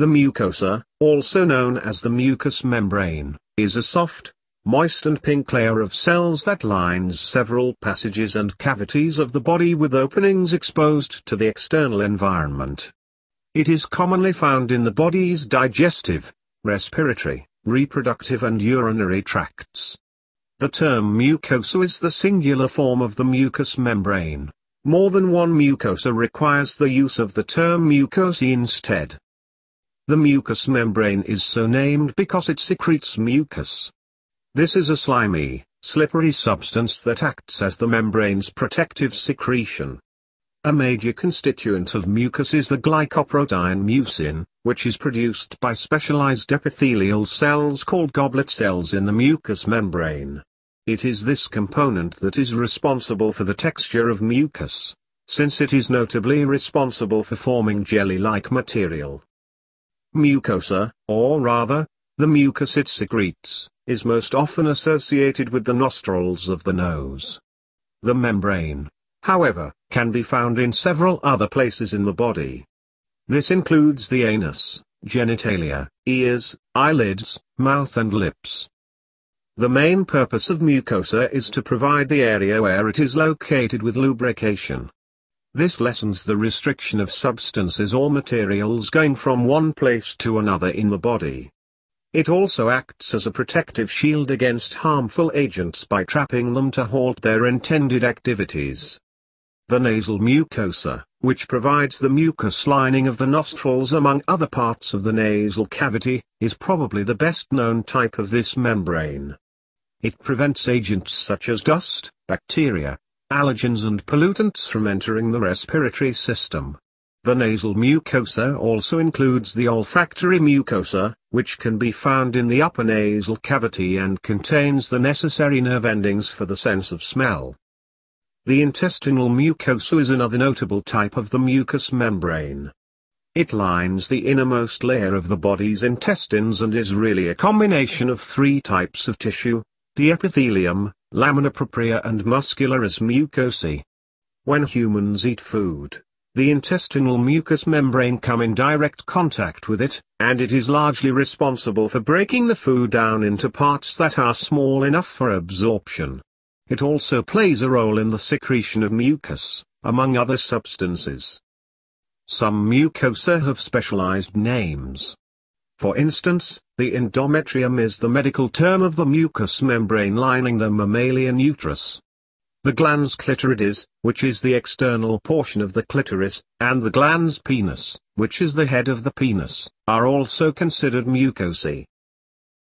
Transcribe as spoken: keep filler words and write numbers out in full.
The mucosa, also known as the mucous membrane, is a soft, moist and pink layer of cells that lines several passages and cavities of the body with openings exposed to the external environment. It is commonly found in the body's digestive, respiratory, reproductive and urinary tracts. The term mucosa is the singular form of the mucous membrane. More than one mucosa requires the use of the term mucosae instead. The mucous membrane is so named because it secretes mucus. This is a slimy, slippery substance that acts as the membrane's protective secretion. A major constituent of mucus is the glycoprotein mucin, which is produced by specialized epithelial cells called goblet cells in the mucous membrane. It is this component that is responsible for the texture of mucus, since it is notably responsible for forming jelly-like material. Mucosa, or rather, the mucus it secretes, is most often associated with the nostrils of the nose. The membrane, however, can be found in several other places in the body. This includes the anus, genitalia, ears, eyelids, mouth and lips. The main purpose of mucosa is to provide the area where it is located with lubrication. This lessens the restriction of substances or materials going from one place to another in the body. It also acts as a protective shield against harmful agents by trapping them to halt their intended activities. The nasal mucosa, which provides the mucous lining of the nostrils among other parts of the nasal cavity, is probably the best known type of this membrane. It prevents agents such as dust, bacteria, allergens and pollutants from entering the respiratory system. The nasal mucosa also includes the olfactory mucosa, which can be found in the upper nasal cavity and contains the necessary nerve endings for the sense of smell. The intestinal mucosa is another notable type of the mucous membrane. It lines the innermost layer of the body's intestines and is really a combination of three types of tissue: the epithelium, lamina propria and muscularis mucosae. When humans eat food, the intestinal mucous membrane come in direct contact with it, and it is largely responsible for breaking the food down into parts that are small enough for absorption. It also plays a role in the secretion of mucus, among other substances. Some mucosa have specialized names. For instance, the endometrium is the medical term of the mucous membrane lining the mammalian uterus. The glans clitoris, which is the external portion of the clitoris, and the glans penis, which is the head of the penis, are also considered mucosae.